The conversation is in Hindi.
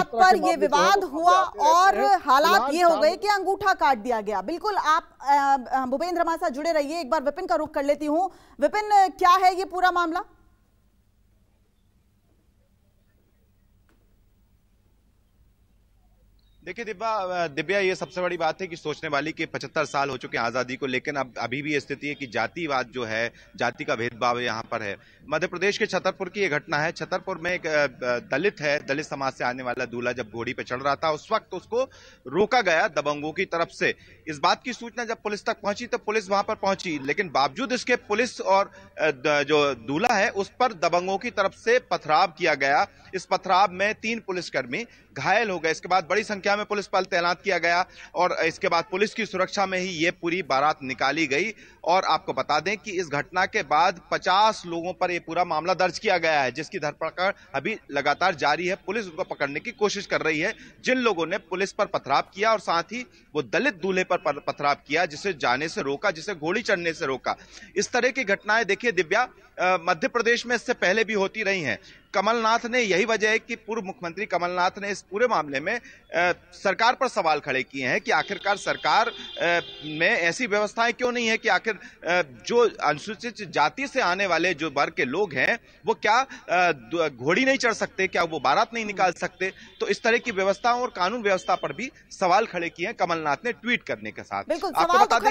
आप पर ये विवाद हुआ और हालात ये हो गए कि अंगूठा काट दिया गया। बिल्कुल, आप भूपेन्द्र मासा जुड़े रहिए। एक बार विपिन का रुख कर लेती हूं। विपिन, क्या है ये पूरा मामला? देखिए दिव्या, ये सबसे बड़ी बात है कि सोचने वाली कि 75 साल हो चुके हैं आज़ादी को, लेकिन अब अभी भी स्थिति है कि जातिवाद जो है, जाति का भेदभाव यहाँ पर है। मध्य प्रदेश के छतरपुर की ये घटना है। छतरपुर में एक दलित है, दलित समाज से आने वाला दूल्हा जब घोड़ी पर चढ़ रहा था उस वक्त उसको रोका गया दबंगों की तरफ से। इस बात की सूचना जब पुलिस तक पहुंची तो पुलिस वहां पर पहुंची, लेकिन बावजूद इसके पुलिस और जो दूल्हा है उस पर दबंगों की तरफ से पथराव किया गया। इस पथराव में 3 पुलिसकर्मी घायल हो गए। इसके बाद बड़ी संख्या में पुलिस बल तैनात किया गया और इसके बाद पुलिस की सुरक्षा में ही ये पूरी बारात निकाली गई। और आपको बता दें कि इस घटना के बाद 50 लोगों पर यह पूरा मामला दर्ज किया गया है, जिसकी धरपकड़ अभी लगातार जारी है। पुलिस उनको पकड़ने की कोशिश कर रही है जिन लोगों ने पुलिस पर पथराव किया और साथ ही वो दलित दूल्हे पर पथराव किया, जिसे जाने से रोका, जिसे घोड़ी चढ़ने से रोका। इस तरह की घटनाएं देखिए दिव्या, मध्य प्रदेश में इससे पहले भी होती रही हैं। कमलनाथ ने, यही वजह है कि पूर्व मुख्यमंत्री कमलनाथ ने इस पूरे मामले में सरकार पर सवाल खड़े किए हैं कि आखिरकार सरकार में ऐसी व्यवस्थाएं क्यों नहीं है कि आखिर जो अनुसूचित जाति से आने वाले जो वर्ग के लोग हैं वो क्या घोड़ी नहीं चढ़ सकते, क्या वो बारात नहीं निकाल सकते? तो इस तरह की व्यवस्थाओं और कानून व्यवस्था पर भी सवाल खड़े किए हैं कमलनाथ ने ट्वीट करने के साथ। आपको बता दें